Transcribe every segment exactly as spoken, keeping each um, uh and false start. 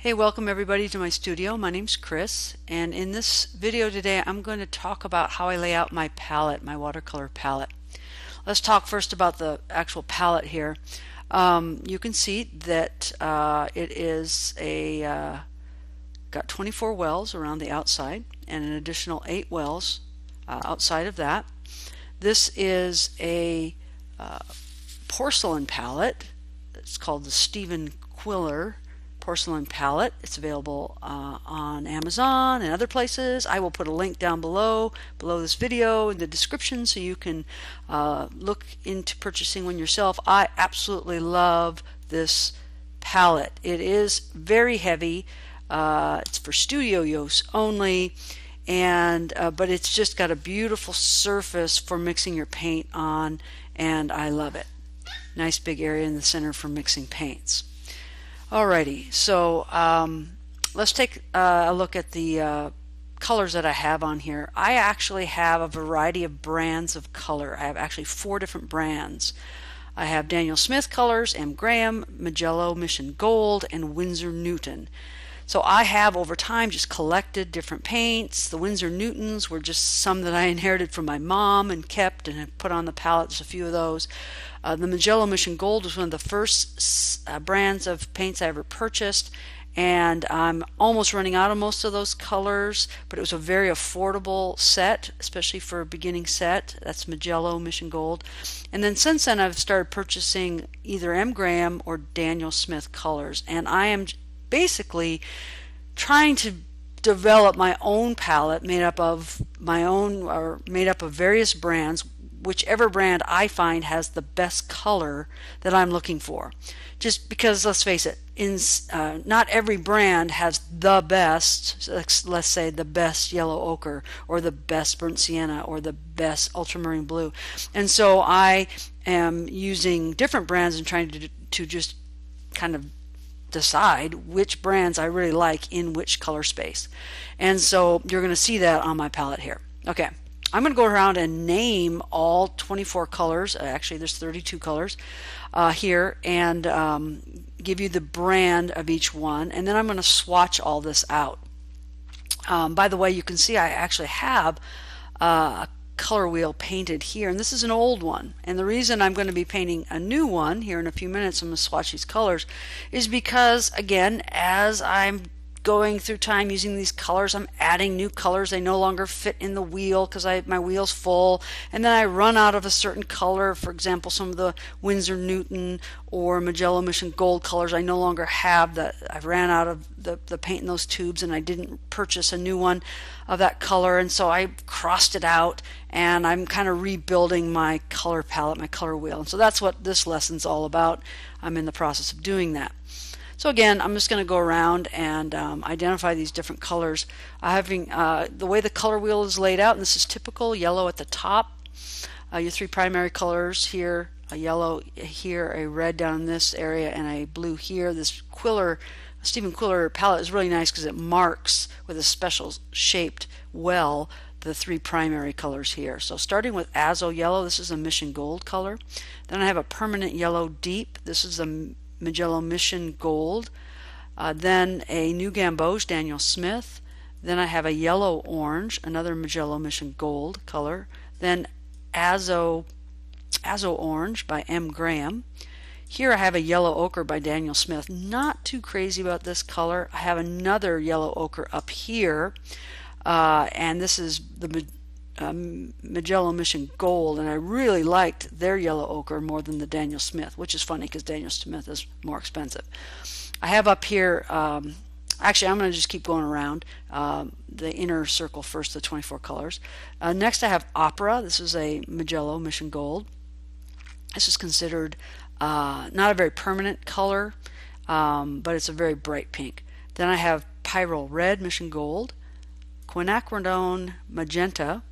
Hey, welcome everybody to my studio. My name's Chris, and in this video today I'm going to talk about how I lay out my palette, my watercolor palette. Let's talk first about the actual palette here. Um, you can see that uh, it is a uh, got twenty-four wells around the outside and an additional eight wells uh, outside of that. This is a uh, porcelain palette. It's called the Stephen Quiller porcelain palette. It's available uh, on Amazon and other places. I will put a link down below below this video in the description so you can uh, look into purchasing one yourself. I absolutely love this palette. It is very heavy. Uh, it's for studio use only, and uh, but it's just got a beautiful surface for mixing your paint on, and I love it. Nice big area in the center for mixing paints. Alrighty, so um, let's take uh, a look at the uh, colors that I have on here. I actually have a variety of brands of color. I have actually four different brands. I have Daniel Smith colors, M. Graham, Mijello Mission Gold, and Winsor Newton. So I have over time just collected different paints. The Winsor Newtons were just some that I inherited from my mom and kept and have put on the palette. There's a few of those. Uh, the Mijello Mission Gold was one of the first uh, brands of paints I ever purchased, and I'm almost running out of most of those colors, but it was a very affordable set, especially for a beginning set. That's Mijello Mission Gold. And then since then I've started purchasing either M. Graham or Daniel Smith colors, and I am basically trying to develop my own palette made up of my own or made up of various brands, whichever brand I find has the best color that I'm looking for. Just because, let's face it, in, uh, not every brand has the best, let's, let's say the best yellow ochre or the best burnt sienna or the best ultramarine blue. And so I am using different brands and trying to, to just kind of decide which brands I really like in which color space. And so you're going to see that on my palette here. Okay. I'm going to go around and name all twenty-four colors. Actually, there's thirty-two colors uh, here, and um, give you the brand of each one, and then I'm going to swatch all this out. Um, by the way, you can see I actually have uh, a color wheel painted here, and this is an old one, and the reason I'm going to be painting a new one here in a few minutes, I'm going to swatch these colors, is because, again, as I'm going through time using these colors, I'm adding new colors. They no longer fit in the wheel because I my wheel's full, and then I run out of a certain color. For example, some of the Winsor Newton or Mijello Mission Gold colors I no longer have. That I ran out of the, the paint in those tubes, and I didn't purchase a new one of that color, and so I crossed it out, and I'm kind of rebuilding my color palette, my color wheel. And so that's what this lesson's all about. I'm in the process of doing that. So again, I'm just going to go around and um, identify these different colors. Uh, having uh, the way the color wheel is laid out, and this is typical, yellow at the top, uh, your three primary colors here, a yellow here, a red down in this area, and a blue here. This Quiller, Stephen Quiller palette is really nice because it marks with a special shaped well the three primary colors here. So starting with Azo Yellow, this is a Mission Gold color. Then I have a Permanent Yellow Deep. This is a Mijello Mission Gold, uh, then a New Gamboge, Daniel Smith, then I have a Yellow Orange, another Mijello Mission Gold color, then Azo, Azo Orange by M. Graham. Here I have a Yellow Ochre by Daniel Smith. Not too crazy about this color. I have another Yellow Ochre up here, uh, and this is the Um, Mijello Mission Gold, and I really liked their yellow ochre more than the Daniel Smith, which is funny because Daniel Smith is more expensive. I have up here, um, actually I'm going to just keep going around um, the inner circle first, the twenty-four colors. Uh, next I have Opera. This is a Mijello Mission Gold. This is considered uh, not a very permanent color, um, but it's a very bright pink. Then I have Pyrrole Red Mission Gold, Quinacridone Magenta.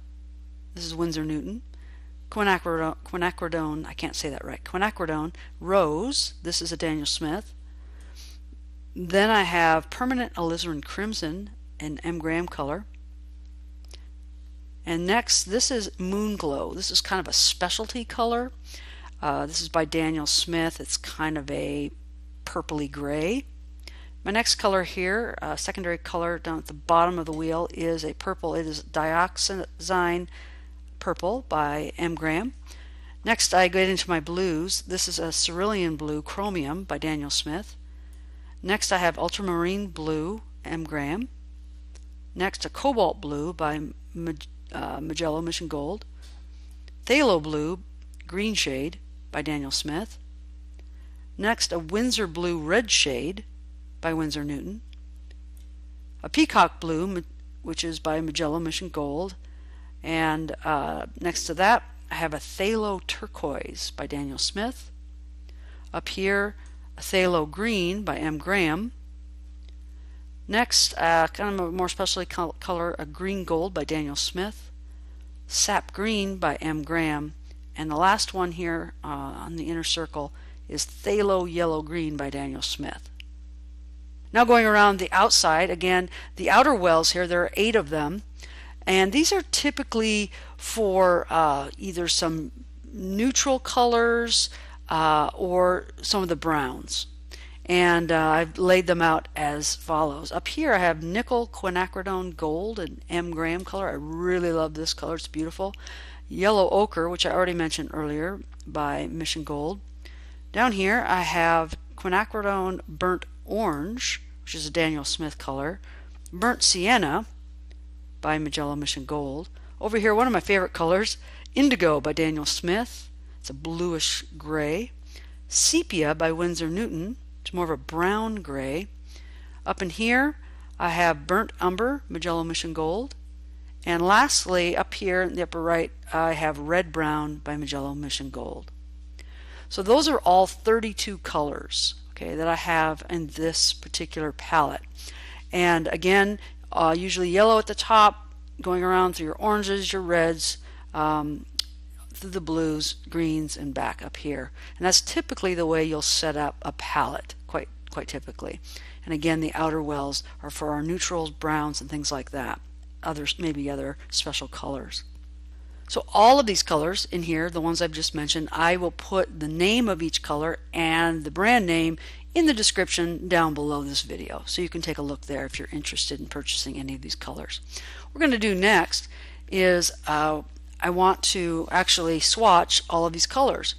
This is Winsor Newton. Quinacridone, Quinacridone, I can't say that right. Quinacridone Rose. This is a Daniel Smith. Then I have Permanent Alizarin Crimson, an M. Graham color. And next, this is Moonglow. This is kind of a specialty color. Uh, this is by Daniel Smith. It's kind of a purpley gray. My next color here, uh, secondary color down at the bottom of the wheel, is a purple. It is Dioxazine Purple by M. Graham. Next I get into my blues. This is a Cerulean Blue Chromium by Daniel Smith. Next I have Ultramarine Blue, M. Graham. Next a Cobalt Blue by uh, Mijello Mission Gold. Phthalo Blue Green Shade by Daniel Smith. Next a Winsor Blue Red Shade by Winsor Newton, a Peacock Blue, which is by Mijello Mission Gold, and uh, next to that I have a Phthalo Turquoise by Daniel Smith. Up here a Phthalo Green by M. Graham. Next uh, kind of a more specialty col color, a Green Gold by Daniel Smith, Sap Green by M. Graham, and the last one here uh, on the inner circle is Phthalo Yellow Green by Daniel Smith. Now going around the outside, again, the outer wells here, there are eight of them, and these are typically for uh, either some neutral colors uh, or some of the browns. And uh, I've laid them out as follows. Up here I have Nickel Quinacridone Gold, an M. Graham color. I really love this color, it's beautiful. Yellow Ochre, which I already mentioned earlier, by Mission Gold. Down here I have Quinacridone Burnt Orange, which is a Daniel Smith color, Burnt Sienna by Mijello Mission Gold. Over here, one of my favorite colors, Indigo by Daniel Smith. It's a bluish gray. Sepia by Winsor Newton. It's more of a brown gray. Up in here, I have Burnt Umber, Mijello Mission Gold. And lastly, up here in the upper right, I have Red Brown by Mijello Mission Gold. So those are all thirty-two colors, okay, that I have in this particular palette. And again, uh, usually yellow at the top, going around through your oranges, your reds, um, through the blues, greens, and back up here. And that's typically the way you'll set up a palette, quite, quite typically. And again, the outer wells are for our neutrals, browns, and things like that, others, maybe other special colors. So all of these colors in here, the ones I've just mentioned, I will put the name of each color and the brand name in the description down below this video. So you can take a look there if you're interested in purchasing any of these colors. What we're going to do next is uh, I want to actually swatch all of these colors.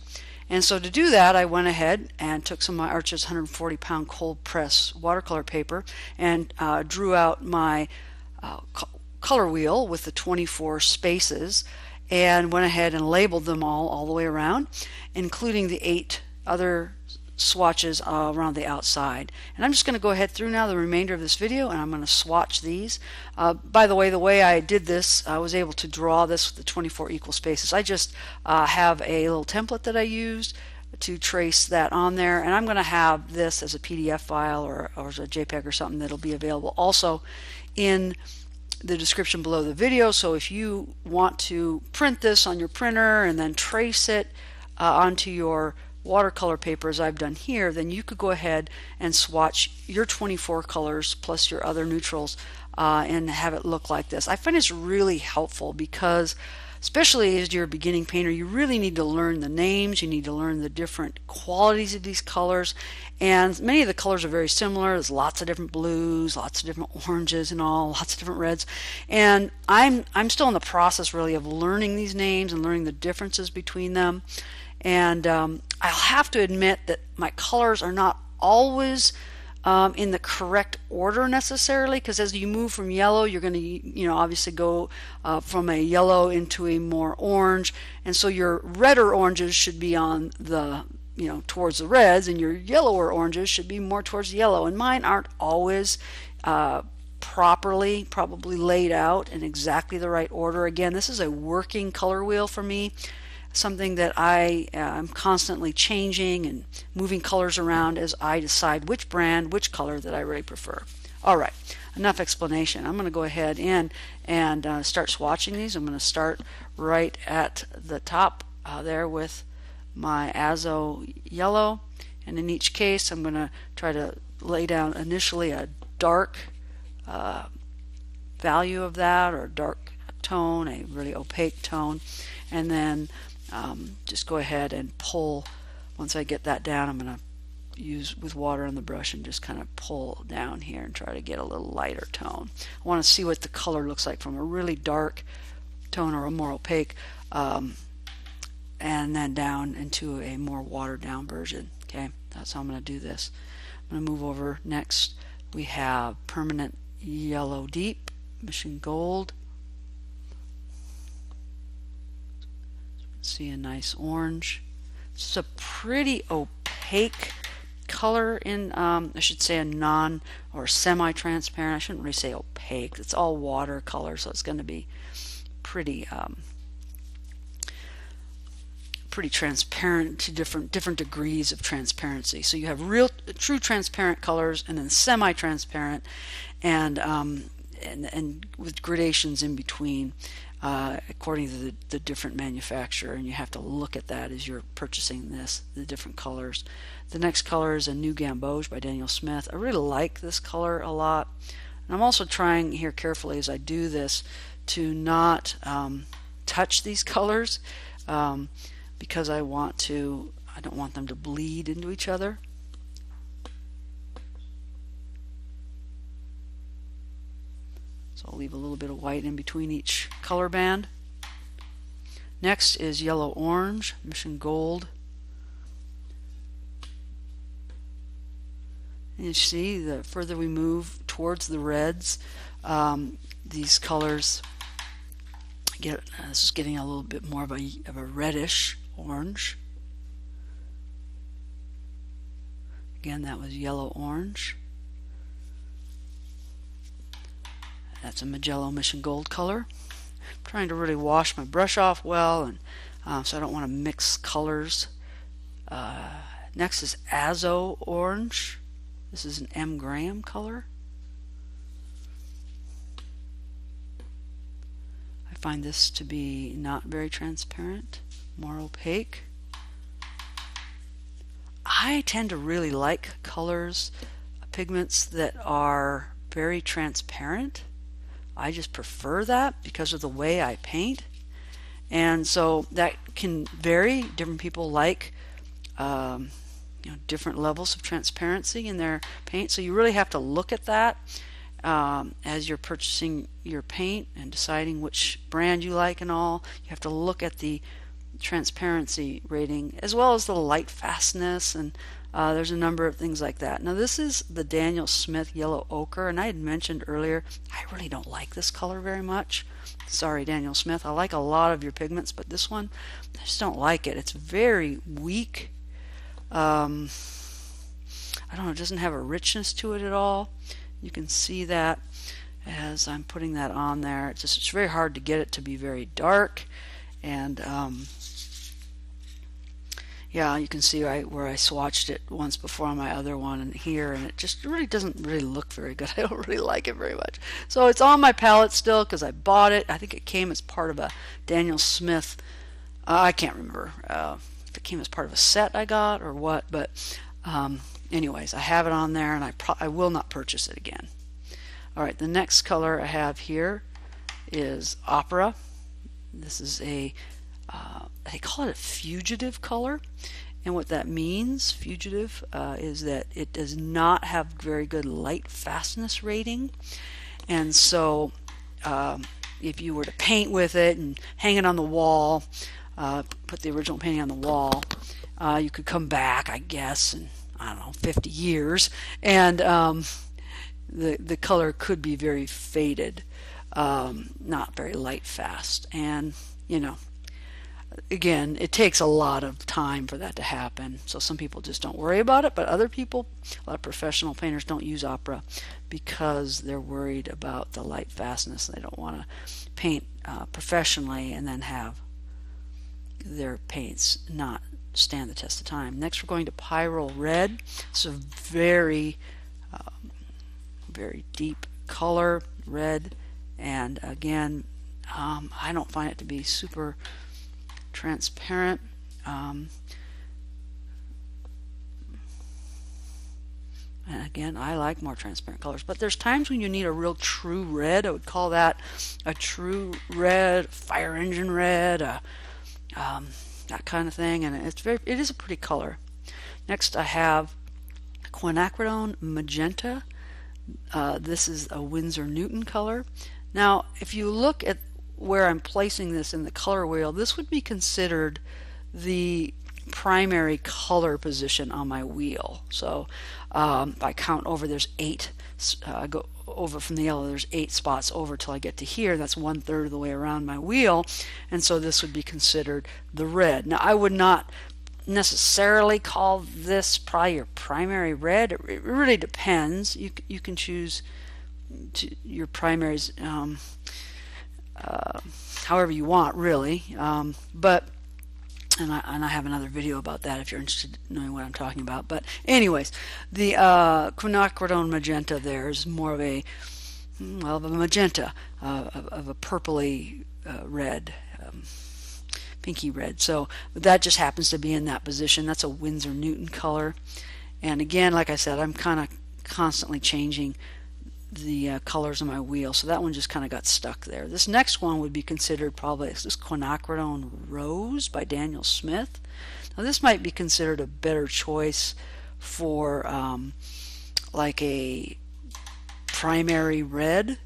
And so to do that, I went ahead and took some of my Archer's one hundred forty pound cold press watercolor paper and uh, drew out my uh, co color wheel with the twenty-four spaces, and went ahead and labeled them all all the way around, including the eight other swatches uh, around the outside. And I'm just going to go ahead through now the remainder of this video, and I'm going to swatch these. Uh, by the way, the way I did this, I was able to draw this with the twenty-four equal spaces. I just uh, have a little template that I used to trace that on there, and I'm going to have this as a P D F file or, or as a JPEG or something that'll be available also in the description below the video. So if you want to print this on your printer and then trace it uh, onto your watercolor paper as I've done here, then you could go ahead and swatch your twenty-four colors plus your other neutrals uh, and have it look like this. I find it's really helpful because, especially as you're a beginning painter, you really need to learn the names, you need to learn the different qualities of these colors, and many of the colors are very similar. There's lots of different blues, lots of different oranges and all, lots of different reds, and I'm, I'm still in the process really of learning these names and learning the differences between them, and um, I'll have to admit that my colors are not always Um, in the correct order necessarily, because as you move from yellow, you're going to, you know, obviously go uh, from a yellow into a more orange, and so your redder oranges should be on the, you know, towards the reds, and your yellower oranges should be more towards yellow, and mine aren't always uh, properly probably laid out in exactly the right order. Again, this is a working color wheel for me, something that I uh, am constantly changing and moving colors around as I decide which brand, which color that I really prefer. Alright, enough explanation. I'm going to go ahead in and uh, start swatching these. I'm going to start right at the top uh, there with my Azo Yellow, and in each case I'm going to try to lay down initially a dark uh, value of that, or a dark tone, a really opaque tone, and then Um, just go ahead and pull. Once I get that down, I'm going to use with water on the brush and just kind of pull down here and try to get a little lighter tone. I want to see what the color looks like from a really dark tone or a more opaque um, and then down into a more watered down version. Okay, that's how I'm going to do this. I'm going to move over. Next we have Permanent Yellow Deep, Mission Gold. See a nice orange. It's a pretty opaque color in, um, I should say a non or semi-transparent. I shouldn't really say opaque. It's all watercolor, so it's going to be pretty, um, pretty transparent to different different degrees of transparency. So you have real, true transparent colors, and then semi-transparent, and um, and and with gradations in between. Uh, according to the, the different manufacturer, and you have to look at that as you're purchasing this, the different colors. The next color is a New Gamboge by Daniel Smith. I really like this color a lot, and I'm also trying here carefully as I do this to not um, touch these colors um, because I want to, I don't want them to bleed into each other. So I'll leave a little bit of white in between each color band. Next is Yellow Orange, Mission Gold. And you see, the further we move towards the reds, um, these colors get, uh, this is getting a little bit more of a, of a reddish orange. Again, that was Yellow Orange. That's a Mijello Mission Gold color. I'm trying to really wash my brush off well, and uh, so I don't want to mix colors. Uh, next is Azo Orange. This is an M. Graham color. I find this to be not very transparent, more opaque. I tend to really like colors, pigments that are very transparent. I just prefer that because of the way I paint, and so that can vary. Different people like um, you know, different levels of transparency in their paint, so you really have to look at that um, as you're purchasing your paint and deciding which brand you like and all. You have to look at the transparency rating as well as the light fastness, and uh, there's a number of things like that. Now this is the Daniel Smith Yellow Ochre, and I had mentioned earlier I really don't like this color very much. Sorry, Daniel Smith, I like a lot of your pigments, but this one I just don't like it. It's very weak. um, I don't know, it doesn't have a richness to it at all. You can see that as I'm putting that on there. It's just, it's very hard to get it to be very dark, and um, yeah, you can see right where I swatched it once before on my other one and here, and it just really doesn't really look very good. I don't really like it very much. So it's on my palette still because I bought it. I think it came as part of a Daniel Smith, uh, I can't remember uh, if it came as part of a set I got or what, but um, anyways, I have it on there, and I, pro I will not purchase it again. Alright, the next color I have here is Opera. This is a, uh, they call it a fugitive color, and what that means, fugitive, uh, is that it does not have very good light fastness rating, and so um, if you were to paint with it and hang it on the wall, uh, put the original painting on the wall, uh, you could come back, I guess, in, I don't know, fifty years, and um, the, the color could be very faded. Um, not very light fast, and you know, again, it takes a lot of time for that to happen, so some people just don't worry about it, but other people, a lot of professional painters, don't use Opera because they're worried about the light fastness. They don't want to paint uh, professionally and then have their paints not stand the test of time. Next we're going to Pyrrole Red. It's a very um, very deep color, red. And again, um, I don't find it to be super transparent. Um, and again, I like more transparent colors, but there's times when you need a real true red. I would call that a true red, fire engine red, uh, um, that kind of thing. And it's very, it is a pretty color. Next, I have Quinacridone Magenta. Uh, this is a Winsor Newton color. Now, if you look at where I'm placing this in the color wheel, this would be considered the primary color position on my wheel. So um, if I count over, there's eight. Uh, I go over from the yellow, there's eight spots over till I get to here. That's one third of the way around my wheel, and so this would be considered the red. Now, I would not necessarily call this probably your primary red. It really depends. You you can choose to your primaries um, uh, however you want, really. Um, but and I, and I have another video about that if you're interested in knowing what I'm talking about. But anyways, the uh, Quinacridone Magenta there is more of a, well, of a magenta, uh, of, of a purpley uh, red, um, pinky red. So that just happens to be in that position. That's a Winsor Newton color. And again, like I said, I'm kind of constantly changing the uh, colors of my wheel, so that one just kind of got stuck there. This next one would be considered probably this Quinacridone Rose by Daniel Smith. Now this might be considered a better choice for um, like a primary red.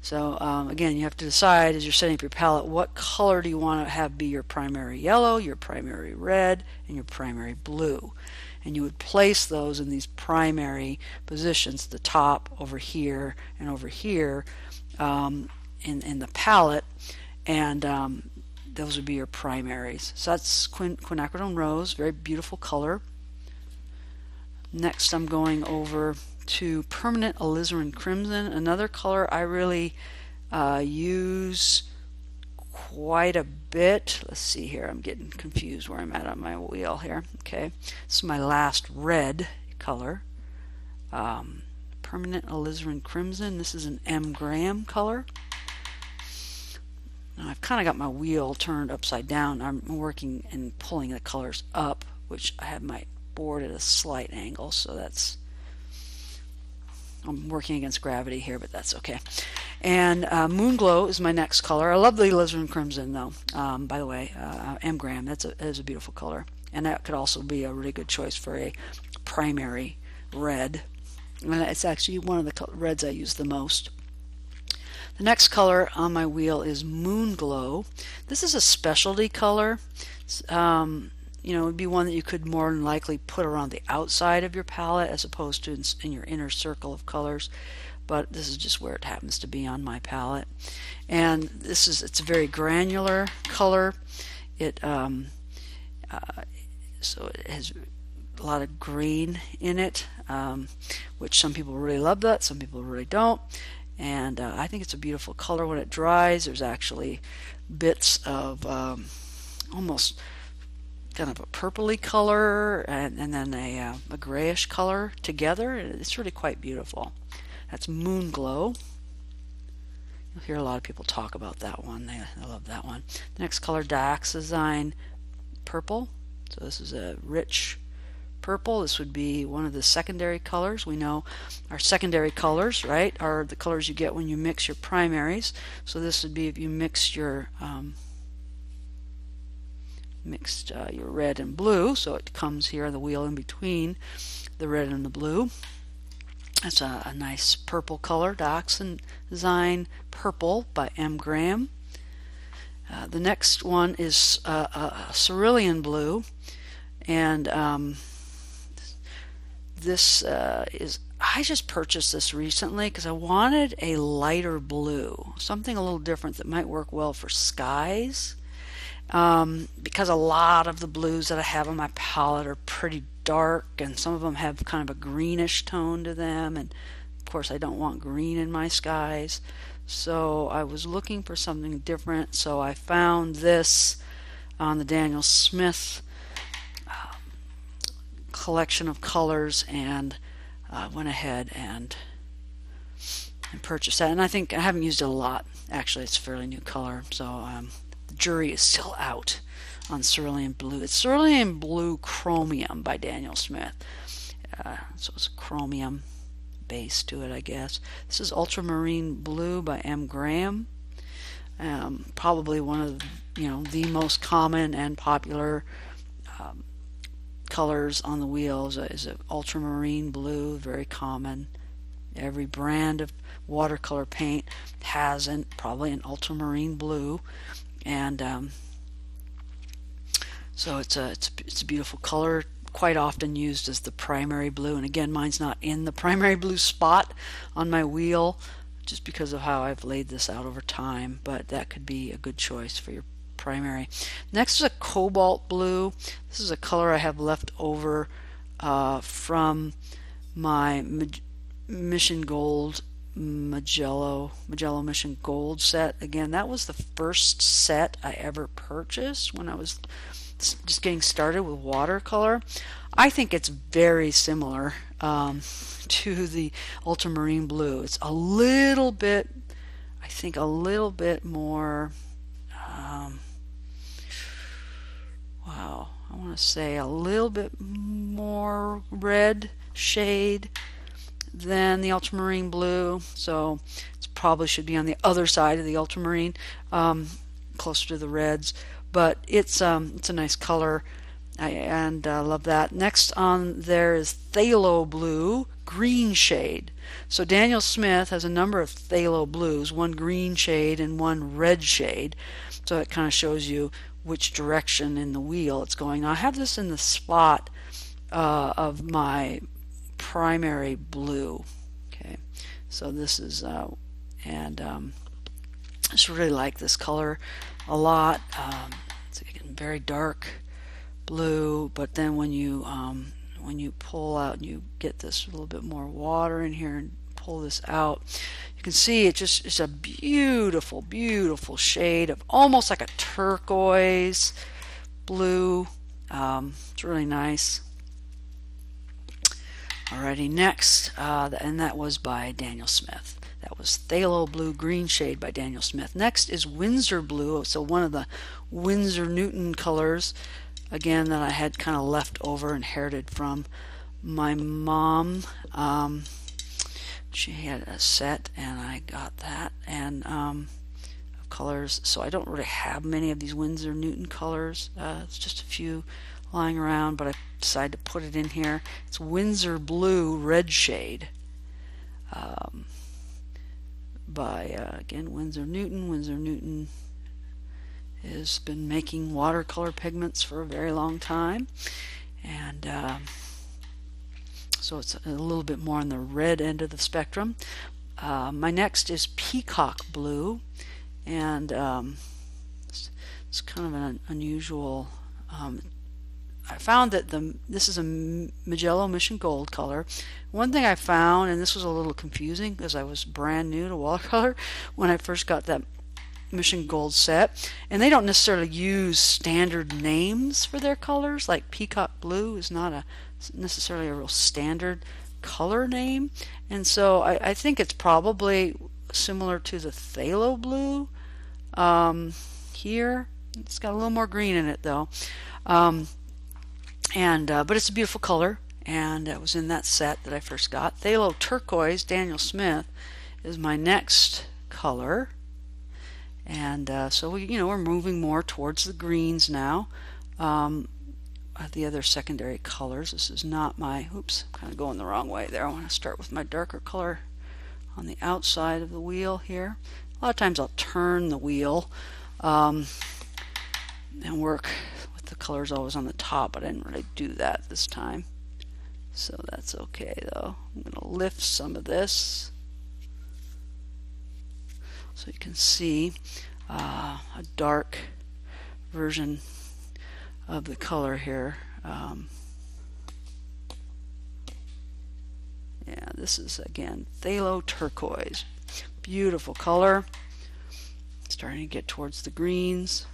So um, again, you have to decide as you're setting up your palette what color do you want to have be your primary yellow, your primary red, and your primary blue. And you would place those in these primary positions, the top, over here, and over here um, in, in the palette, and um, those would be your primaries. So that's Quin Quinacridone Rose, very beautiful color. Next I'm going over to Permanent Alizarin Crimson, another color I really uh, use quite a bit. Let's see here, I'm getting confused where I'm at on my wheel here. Okay, this is my last red color. Um, Permanent Alizarin Crimson, this is an M. Graham color. Now I've kind of got my wheel turned upside down. I'm working and pulling the colors up, which I have my board at a slight angle, so that's, I'm working against gravity here, but that's okay. And uh, Moonglow is my next color. I love the alizarin crimson, though. Um, by the way, uh, M. Graham, that's a, that is a beautiful color, and that could also be a really good choice for a primary red. And it's actually one of the reds I use the most. The next color on my wheel is Moonglow. This is a specialty color. Um, you know, it would be one that you could more than likely put around the outside of your palette as opposed to in, in your inner circle of colors. But this is just where it happens to be on my palette, and this is, it's a very granular color. It um, uh, so it has a lot of green in it, um, which some people really love that, some people really don't. And uh, I think it's a beautiful color when it dries. There's actually bits of um, almost kind of a purpley color and, and then a, uh, a grayish color together. It's really quite beautiful. That's Moonglow. You'll hear a lot of people talk about that one. They, I love that one. The next color, Dioxazine Purple. So this is a rich purple. This would be one of the secondary colors. We know our secondary colors, right, are the colors you get when you mix your primaries. So this would be if you mix your um, mixed uh, your red and blue. So it comes here on the wheel in between the red and the blue. That's a, a nice purple color, Dioxazine Purple by M. Graham. Uh, the next one is uh, uh, Cerulean Blue, and um, this uh, is, I just purchased this recently because I wanted a lighter blue, something a little different that might work well for skies, um, because a lot of the blues that I have on my palette are pretty dark, and some of them have kind of a greenish tone to them, and of course I don't want green in my skies. So I was looking for something different, so I found this on the Daniel Smith uh, collection of colors, and I uh, went ahead and and purchased that. And I think I haven't used it a lot, actually. It's a fairly new color, so um, the jury is still out on Cerulean Blue. It's Cerulean Blue Chromium by Daniel Smith. Uh, so it's a chromium base to it, I guess. This is Ultramarine Blue by M. Graham. Um, probably one of, you know, the most common and popular um, colors on the wheels is an ultramarine blue, very common. Every brand of watercolor paint has an, probably an ultramarine blue, and um, so it's a it's, it's a beautiful color, quite often used as the primary blue. And again, mine's not in the primary blue spot on my wheel just because of how I've laid this out over time, but that could be a good choice for your primary. Next is a cobalt blue. This is a color I have left over uh, from my Mission Gold Mijello Mijello Mission Gold set. Again, that was the first set I ever purchased when I was just getting started with watercolor. I think it's very similar um, to the ultramarine blue. It's a little bit, I think a little bit more, um, wow, I want to say a little bit more red shade than the ultramarine blue, so it probably should be on the other side of the ultramarine, um, closer to the reds. But it's um, it's a nice color, I, and I uh, love that. Next on there is Phthalo Blue Green Shade. So Daniel Smith has a number of Phthalo Blues, one green shade and one red shade. So it kind of shows you which direction in the wheel it's going. Now, I have this in the spot uh, of my primary blue. Okay, so this is uh, and um, I just really like this color a lot. Um, it's again very dark blue, but then when you um, when you pull out and you get this a little bit more water in here and pull this out, you can see it just it's a beautiful, beautiful shade of almost like a turquoise blue. Um, it's really nice. Alrighty, next, uh, and that was by Daniel Smith. That was Phthalo Blue Green Shade by Daniel Smith. Next is Winsor Blue, so one of the Winsor Newton colors, again, that I had kind of left over, inherited from my mom. Um, she had a set, and I got that, and um, of colors, so I don't really have many of these Winsor Newton colors. Uh, it's just a few lying around, but I decided to put it in here. It's Winsor Blue Red Shade um, by uh, again Winsor Newton. Winsor Newton has been making watercolor pigments for a very long time, and uh, so it's a little bit more on the red end of the spectrum. Uh, my next is Peacock Blue, and um, it's, it's kind of an unusual. Um, I found that the this is a Mijello Mission Gold color. One thing I found, and this was a little confusing because I was brand new to watercolor when I first got that Mission Gold set, and they don't necessarily use standard names for their colors. Like Peacock Blue is not a necessarily a real standard color name, and so I, I think it's probably similar to the Phthalo Blue um, here. It's got a little more green in it though. Um, And, uh, but it's a beautiful color, and it was in that set that I first got. Phthalo Turquoise, Daniel Smith, is my next color, and uh, so we, you know, we're moving more towards the greens now. Um, the other secondary colors. This is not my. Oops, I'm kind of going the wrong way there. I want to start with my darker color on the outside of the wheel here. A lot of times I'll turn the wheel um, and work. The color's always on the top, but I didn't really do that this time, so that's okay though. I'm going to lift some of this so you can see uh, a dark version of the color here. Um, yeah, this is again Phthalo Turquoise. Beautiful color. Starting to get towards the greens.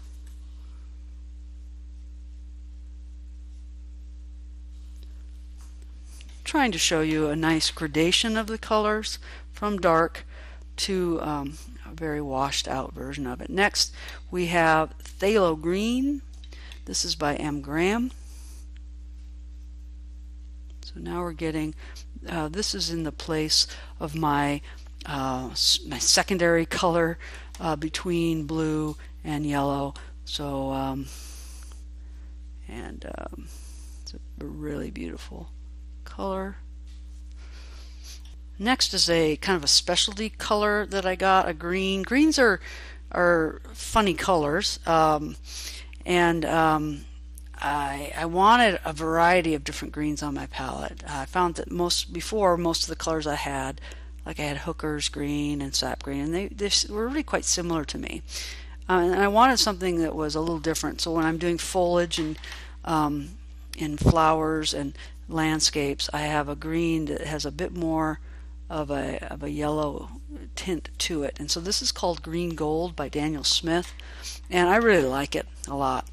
Trying to show you a nice gradation of the colors from dark to um, a very washed out version of it. Next we have Phthalo Green. This is by M. Graham. So now we're getting uh, this is in the place of my uh, my secondary color uh, between blue and yellow. So um, and um, It's a really beautiful color. Next is a kind of a specialty color that I got, a green. Greens are are funny colors, um, and um, I, I wanted a variety of different greens on my palette. I found that most before most of the colors I had, like I had Hooker's green and Sap Green, and they, they were really quite similar to me. Uh, and I wanted something that was a little different. So when I'm doing foliage and um, and flowers and landscapes, I have a green that has a bit more of a of a yellow tint to it. And so this is called Green Gold by Daniel Smith, and I really like it a lot.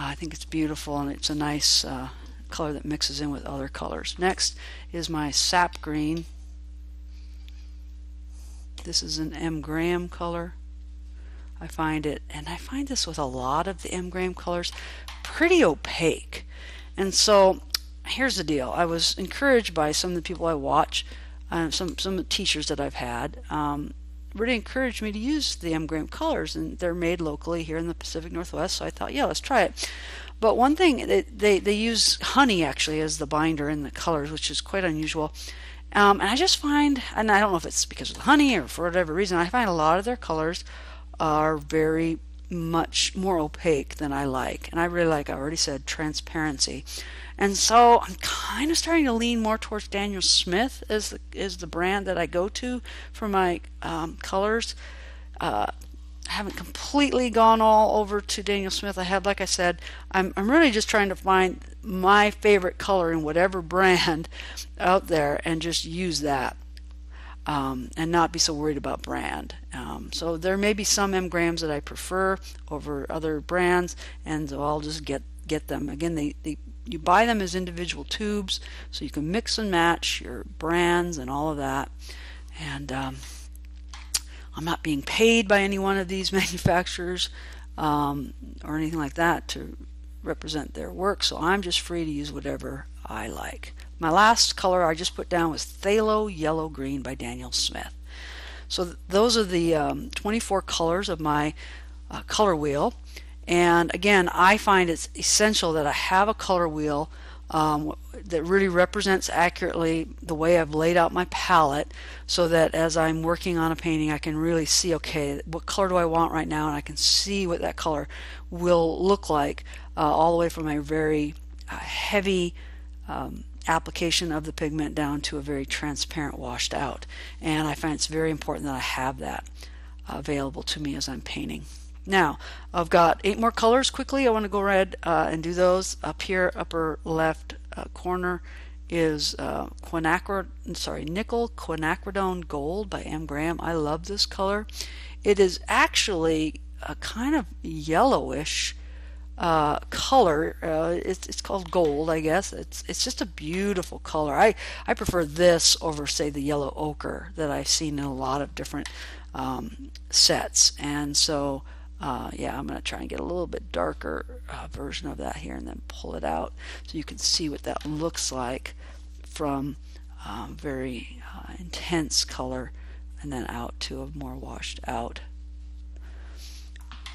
Uh, I think it's beautiful, and it's a nice uh, color that mixes in with other colors. Next is my Sap Green. This is an M. Graham color. I find it, and I find this with a lot of the M. Graham colors, pretty opaque. And so here's the deal. I was encouraged by some of the people I watch, uh, some some teachers that I've had, um, really encouraged me to use the M. Graham colors, and they're made locally here in the Pacific Northwest, so I thought, yeah, let's try it. But one thing, they, they, they use honey actually as the binder in the colors, which is quite unusual. Um, and I just find, and I don't know if it's because of the honey or for whatever reason, I find a lot of their colors are very much more opaque than I like. And I really like, I already said, transparency. And so I'm kind of starting to lean more towards Daniel Smith as the, as the brand that I go to for my um, colors. Uh, I haven't completely gone all over to Daniel Smith. I have, like I said, I'm, I'm really just trying to find my favorite color in whatever brand out there and just use that. Um, and not be so worried about brand. Um, so there may be some M. Grahams that I prefer over other brands, and so I'll just get get them. Again, they, they you buy them as individual tubes, so you can mix and match your brands and all of that. And um, I'm not being paid by any one of these manufacturers um, or anything like that to represent their work, so I'm just free to use whatever I like. My last color I just put down was Phthalo Yellow Green by Daniel Smith. So th those are the um, twenty-four colors of my uh, color wheel. And again, I find it's essential that I have a color wheel um, that really represents accurately the way I've laid out my palette, so that as I'm working on a painting, I can really see, okay, what color do I want right now, and I can see what that color will look like, uh, all the way from a very uh, heavy um, application of the pigment down to a very transparent washed out. And I find it's very important that I have that available to me as I'm painting. Now I've got eight more colors. Quickly, I want to go ahead uh, and do those. Up here, upper left uh, corner is uh, quinacridone, sorry, Nickel Quinacridone Gold by M. Graham. I love this color. It is actually a kind of yellowish Uh, color. Uh, it's, it's called gold, I guess. It's it's just a beautiful color. I, I prefer this over, say, the yellow ochre that I've seen in a lot of different um, sets. And so, uh, yeah, I'm going to try and get a little bit darker uh, version of that here and then pull it out so you can see what that looks like from uh, very uh, intense color and then out to a more washed out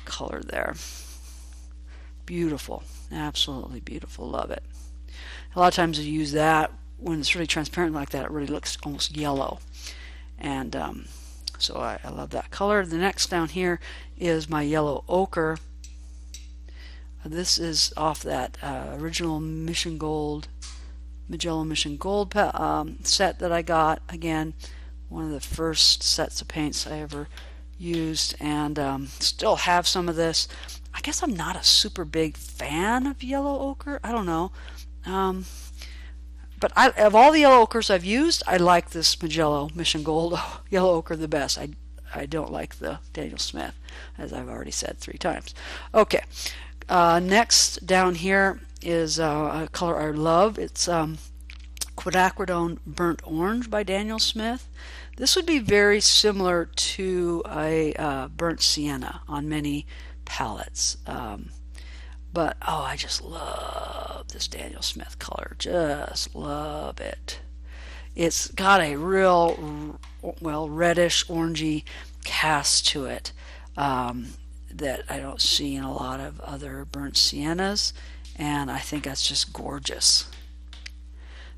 color there. Beautiful, absolutely beautiful, love it. A lot of times you use that when it's really transparent like that, it really looks almost yellow. And um, so I, I love that color. The next down here is my yellow ochre. This is off that uh, original Mission Gold, Mijello Mission Gold um, set that I got. Again, one of the first sets of paints I ever used, and um, still have some of this. I guess I'm not a super big fan of yellow ochre. I don't know. Um, but I, of all the yellow ochres I've used, I like this Mijello Mission Gold yellow ochre the best. I, I don't like the Daniel Smith, as I've already said three times. Okay. Uh, next down here is uh, a color I love. It's um, Quinacridone Burnt Orange by Daniel Smith. This would be very similar to a uh, Burnt Sienna on many palettes, um, but oh, I just love this Daniel Smith color, just love it. It's got a real, well, reddish orangey cast to it um, that I don't see in a lot of other Burnt Siennas, and I think that's just gorgeous.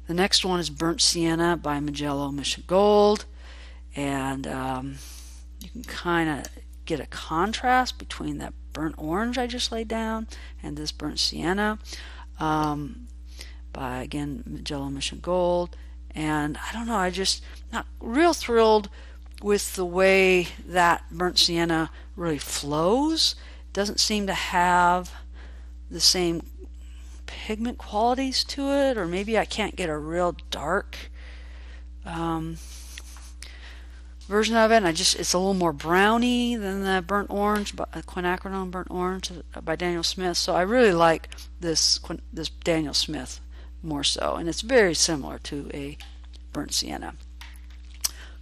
The next one is Burnt Sienna by Mijello Mission Gold, and um, you can kind of get a contrast between that burnt orange I just laid down and this burnt sienna um, by, again, Mijello Mission Gold. And I don't know, I just not real thrilled with the way that burnt sienna really flows. It doesn't seem to have the same pigment qualities to it, or maybe I can't get a real dark um, version of it, and I just it's a little more browny than the burnt orange, but Quinacridone Burnt Orange by Daniel Smith. So I really like this this Daniel Smith more so, and it's very similar to a burnt sienna.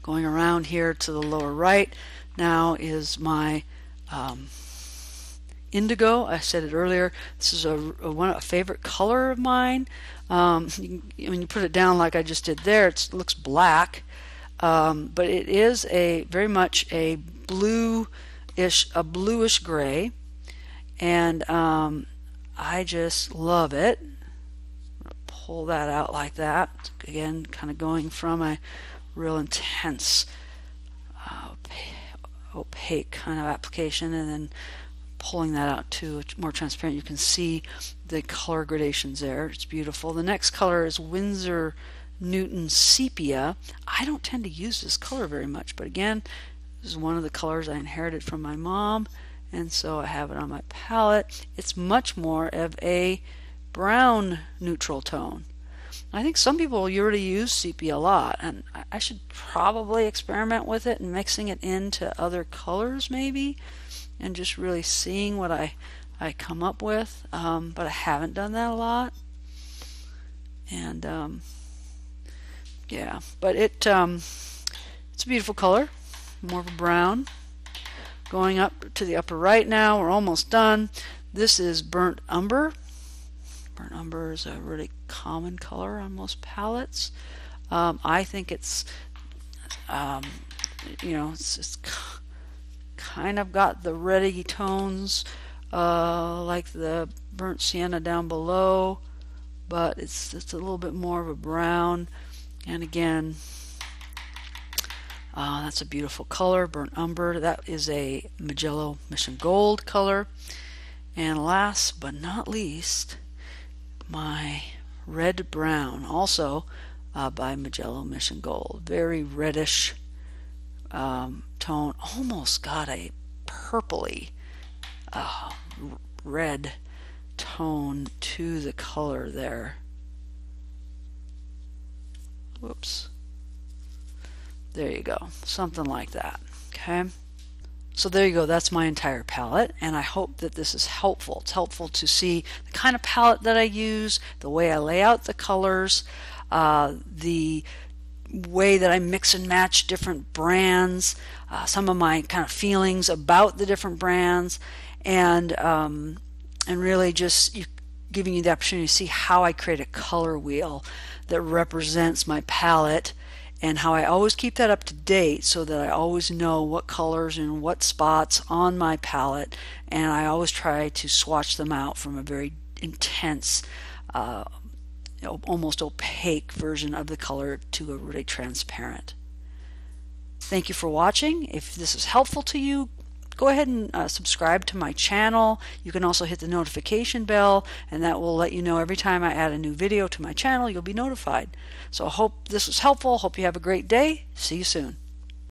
Going around here to the lower right now is my um, indigo. I said it earlier. This is a, a one a favorite color of mine. Um, you can, when you put it down like I just did there, it's, it looks black. Um, but it is a very much a bluish, a bluish gray, and um, I just love it. I'm gonna pull that out like that again, kind of going from a real intense, uh, opaque kind of application, and then pulling that out to more transparent. You can see the color gradations there. It's beautiful. The next color is Winsor Newton Sepia. I don't tend to use this color very much, but again, this is one of the colors I inherited from my mom, and so I have it on my palette. It's much more of a brown neutral tone. I think some people already use sepia a lot, and I should probably experiment with it and mixing it into other colors maybe, and just really seeing what I, I come up with, um, but I haven't done that a lot. And um, yeah, but it um, it's a beautiful color, more of a brown. Going up to the upper right now, we're almost done. This is Burnt Umber. Burnt Umber is a really common color on most palettes. Um, I think it's, um, you know, it's, it's kind of got the reddy tones uh, like the Burnt Sienna down below, but it's, it's a little bit more of a brown. And again, uh, that's a beautiful color, Burnt Umber. That is a Mijello Mission Gold color. And last but not least, my Red Brown, also uh, by Mijello Mission Gold. Very reddish um, tone, almost got a purpley uh, red tone to the color there. Whoops. There you go. Something like that. Okay. So there you go. That's my entire palette, and I hope that this is helpful. It's helpful to see the kind of palette that I use, the way I lay out the colors, uh, the way that I mix and match different brands, uh, some of my kind of feelings about the different brands, and um, and really just you, giving you the opportunity to see how I create a color wheel that represents my palette, and how I always keep that up to date so that I always know what colors and what spots on my palette, and I always try to swatch them out from a very intense, uh, almost opaque version of the color to a really transparent. Thank you for watching. If this is helpful to you, go ahead and uh, subscribe to my channel. You can also hit the notification bell, and that will let you know every time I add a new video to my channel, you'll be notified. So I hope this was helpful. Hope you have a great day. See you soon.